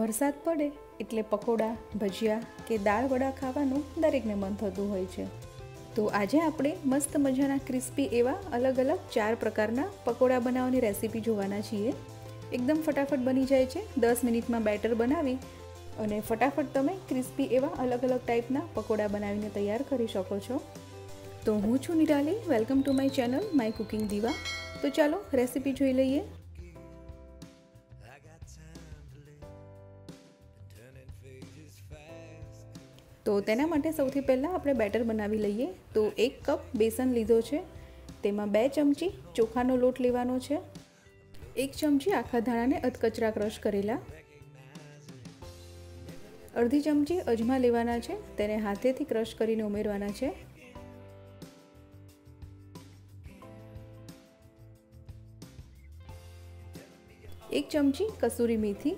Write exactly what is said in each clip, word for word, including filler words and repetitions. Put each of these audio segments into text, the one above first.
વરસાદ પડે એટલે પકોડા, ભજીયા કે દાળ વડા ખાવાનું દરેકને મન થતું હોય છે। તો આજે આપણે મસ્ત મજાના ક્રિસ્પી એવા અલગ અલગ ચાર પ્રકારના પકોડા બનાવવાની રેસીપી જોવાના છીએ। એકદમ ફટાફટ બની જાય છે। દસ મિનિટમાં બેટર બનાવી અને ફટાફટ તમે ક્રિસ્પી એવા અલગ અલગ ટાઈપના પકોડા બનાવીને તૈયાર કરી શકો છો। તો હું છું Nirali, welcome to my channel my cooking diva. તો ચાલો રેસીપી જોઈ લઈએ। तो तेना माटे सौथी पहला आपणे बेटर बनावी लईए। तो एक कप बेसन लीधो छे, तेमां बे चमची चोखानो लोट लेवानो छे, एक चमची आखा धाणाने अधकचरा क्रश करेला, अर्धी चमची अजमा लेवाना छे, तेने हाथेथी क्रश करीने उमेरवाना छे। एक चमची कसूरी मेथी,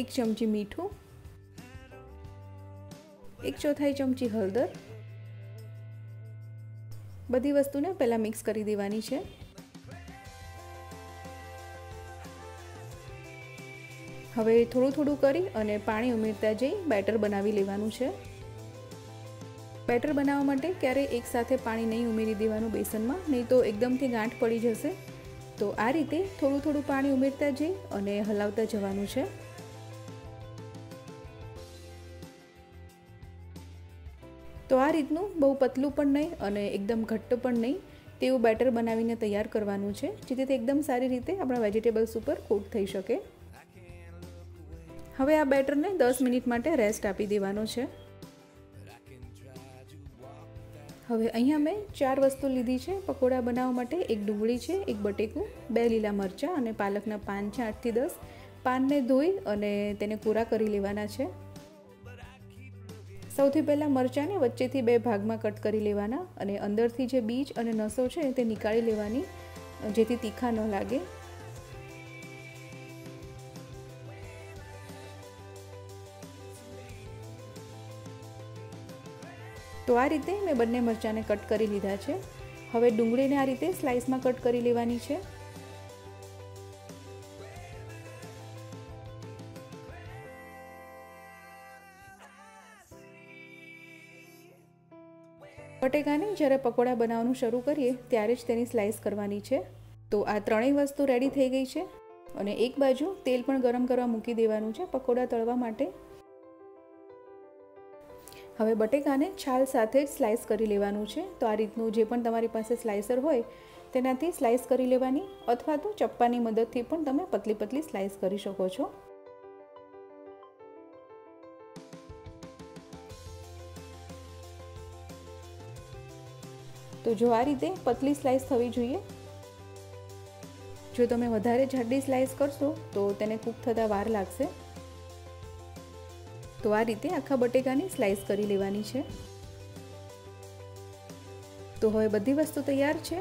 एक चमची मीठू, एक चौथाई चमची हळदर। बधी वस्तुने पहला मिक्स करी देवानी छे। हवे थोड़ू थोड़ू करी अने पाणी उमेरता जई बेटर बनावी लेवानुं छे। बेटर बनावा माटे क्यारे एक साथे पाणी नहीं उमेरी देवानुं बेसनमां, नहीं तो एकदमथी गांठ पड़ी जशे। तो आ रीते थोड़ू थोड़ू पाणी उमेरता जई अने हलावता जवानुं छे। तो आ रीतनु बहु पतलू पण नहीं अने एकदम घट्ट पण नहीं, तेवुं बेटर बनावीने तैयार करवानुं छे, जेथी ते एकदम सारी रीते आपणा वेजिटेबल्स उपर कोट थई शके। हवे आ बेटरने दस मिनिट माटे रेस्ट आपी देवानो छे। हवे अहींया मैं चार वस्तु लीधी छे पकोड़ा बनाववा माटे। एक डुंगळी छे, एक बटेकू, बे लीला मरचा अने पालकना पान छे आठ थी दस। पानने धोई अने तेने कोरा करी लेवाना छे। સૌથી પહેલા મરચાંને વચ્ચેથી બે ભાગમાં કટ કરી લેવાના અને અંદરથી જે બીજ અને નસો છે તે નીકાળી લેવાની, જેથી તીખા ન લાગે। તો આ રીતે મેં બંને મરચાંને કટ કરી લીધા છે। હવે ડુંગળીને આ રીતે સ્લાઇસમાં કટ કરી લેવાની છે। बटेकाने જ્યારે પકોડા બનાવવાનું શરૂ કરીએ ત્યારે જ તેની સ્લાઈસ કરવાની છે। તો આ ત્રણેય વસ્તુ રેડી થઈ ગઈ છે અને એક બાજુ તેલ પણ ગરમ કરવા મૂકી દેવાનું છે પકોડા તળવા માટે। હવે બટેકાને છાલ સાથે જ સ્લાઈસ કરી લેવાનું છે। તો આ રીતનું જે પણ તમારી પાસે સ્લાઈસર હોય તેનાથી સ્લાઈસ કરી લેવાની, અથવા તો ચપ્પાની મદદથી પણ તમે પતલી પતલી સ્લાઈસ કરી શકો છો। तो जो आ रीते पतली स्लाइस थवी जोईए। जो तमे वधारे जाडी स्लाइस करशो तो तेने कूक थता वार लागशे। तो आ रीते आखा बटेकानी स्लाइस करी लेवानी छे। तो हवे बधी वस्तु तैयार छे।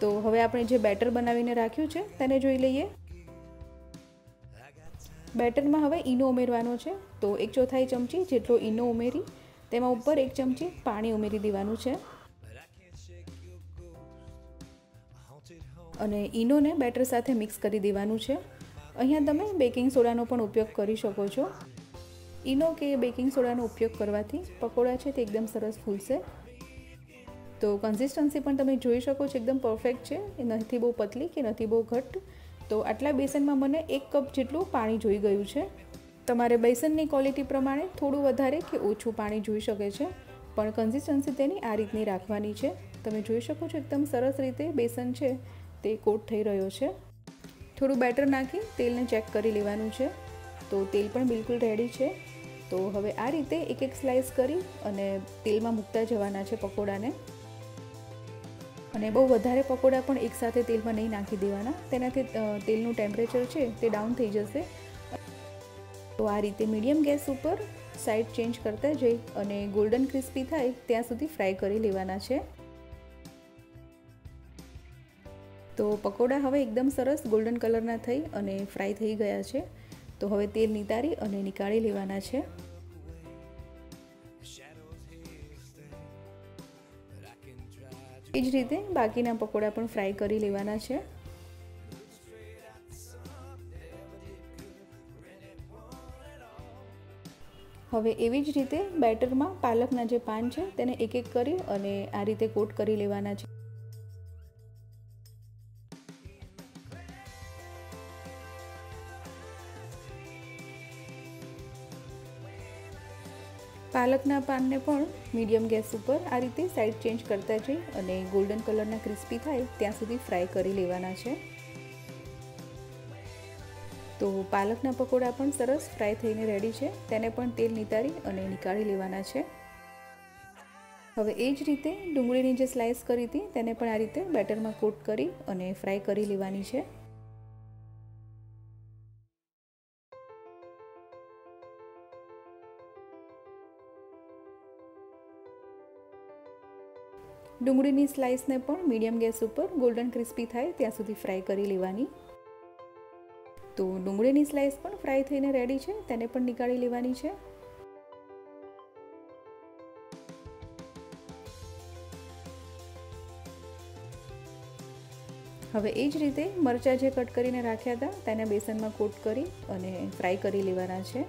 तो हवे आपणे जे बेटर बनावीने राख्युं छे तेने जोई लईए। बेटरमां हवे ईनो उमेरवानो छे। तो एक चौथाई चमची जेटलो ईनो उमेरी तेमां उपर एक चमची पाणी उमेरी देवानुं छे अने ईनोने बेटर साथे मिक्स करी देवानुं छे। अहींया तमे बेकिंग सोडानो पण उपयोग करी शको छो। ईनो के बेकिंग सोडानो उपयोग करवाथी पकोड़ा छे ते एकदम सरस फूलशे। तो कन्सिस्टन्सी पण तमे जोई शको छो, एकदम परफेक्ट छे, ए नथी बहु पतली के नथी बहु घट्ट। तो आटला बेसनमां मने एक कप जेटलुं पाणी जोई गयुं छे। तमारे बेसननी क्वॉलिटी प्रमाणे थोडुं वधारे के ओछुं पाणी जोई शके छे, पण कन्सिस्टन्सी तेनी आ रीतनी राखवानी छे। तमे जोई शको छो एकदम सरस रीते बेसन छे તે કોટ થઈ રહ્યો છે। થોડું બેટર નાખી તેલને ચેક કરી લેવાનું છે। તો તેલ પણ બિલકુલ રેડી છે। તો હવે આ રીતે એક એક સ્લાઈસ કરી અને તેલમાં મૂકતા જવાના છે પકોડાને, અને બહુ વધારે પકોડા પણ એકસાથે તેલમાં નહીં નાખી દેવાના, તેનાથી તેલનું ટેમ્પરેચર છે તે ડાઉન થઈ જશે। તો આ રીતે મીડિયમ ગેસ ઉપર સાઇડ ચેન્જ કરતા જઈ અને ગોલ્ડન ક્રિસ્પી થાય ત્યાં સુધી ફ્રાય કરી લેવાના છે। तो पकोड़ा हवे एकदम सरस गोल्डन कलरना थई अने फ्राय थई गया छे। तो हवे तेल नितारी अने निकाळी लेवाना छे। ए ज रीते बाकीना पकोड़ा पण फ्राय करी लेवाना छे। हवे एवी ज रीते बेटर में पालकना जे पान छे तेने एक एक करी अने आ रीते कोट करी लेवाना छे। पालकना पानने पण मीडियम गैस पर आ रीते साइड चेंज करता जई अने गोल्डन कलरना क्रिस्पी थाय त्यां सुधी फ्राय करी लेवाना छे। तो पालकना पकोड़ा पण सरस फ्राय थईने रेडी छे, तेने पण तेल नितारी अने निकाळी लेवाना छे। हवे ए ज रीते डुंगळीनी जे स्लाइस करी हती तेने पण आ रीते बेटरमां कोट करी अने फ्राय करी लेवानी छे। डुंगळीनी स्लाइसने पण मीडियम गैस उपर गोल्डन क्रिस्पी थाय त्यां सुधी फ्राय करी लेवानी। तो डुंगळीनी स्लाइस पण फ्राय थईने रेडी छे, तेने पण निकाळी लेवानी छे। हवे ए ज रीते मरचा जे कट करीने राख्या हता तेने बेसनमां कोट करी अने फ्राय करी लेवाना छे।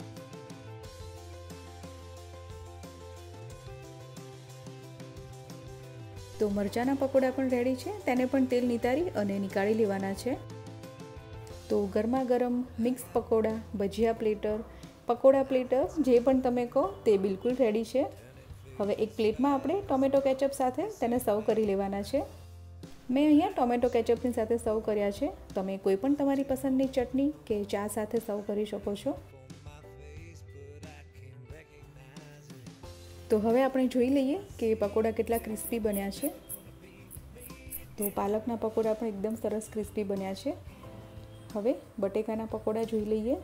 तो मरचाना पकोड़ा पण रेडी छे, तेने पण तेल नितारी अने निकाळी लेवाना छे। तो गरमा गरम mix pakoda, bhajiya platter, pakoda platter जे पण तमे कहो ते बिल्कुल रेडी छे। हवे एक प्लेट में आपणे टोमेटो केचप साथे तेने सर्व करी लेवाना छे। मैं अहींया टोमेटो केचपनी साथे सर्व कर्या छे। तमे कोई पण तमारी पसंदनी चटनी के चा साथे सर्व करी शको छो। तो हवे आपणे जोई लईए के पकोड़ा केटला क्रिस्पी बन्या छे। तो पालकना पकोड़ा पण एकदम सरस क्रिस्पी बन्या छे। हवे बटेकाना पकोड़ा जोई लईए।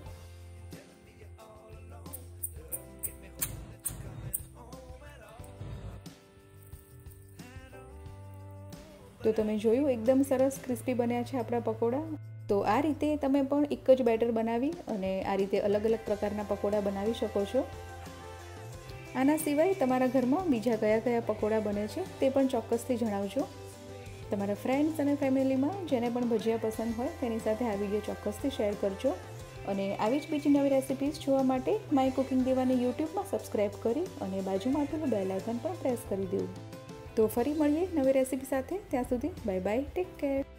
तो तमे जोयुं एकदम सरस क्रिस्पी बन्या छे आपणा पकोड़ा। तो आ रीते तमे पण एक ज बेटर बनावी अने आ रीते अलग अलग प्रकारना पकोड़ा बनावी शको छो। आना सिवाय तमारा घरमां बीजा कया कया पकोड़ा बने छे ते पण चोक्कसथी जणावजो। तमारा फ्रेंड्स और फेमिली में जेने पण भजिया पसंद होय तेनी साथे आ विडियो चोक्कसथी शेर करजो। अने आवी ज बीजी नवी रेसिपीज जोवा माटे माय कुकिंग दिवा ने यूट्यूब में सब्सक्राइब करी अने बाजुमां आपेलुं बेल आइकन पर प्रेस करी देवुं। तो फरी मळीए नवी रेसिपी साथे, त्यां सुधी बाय बाय, टेक केयर।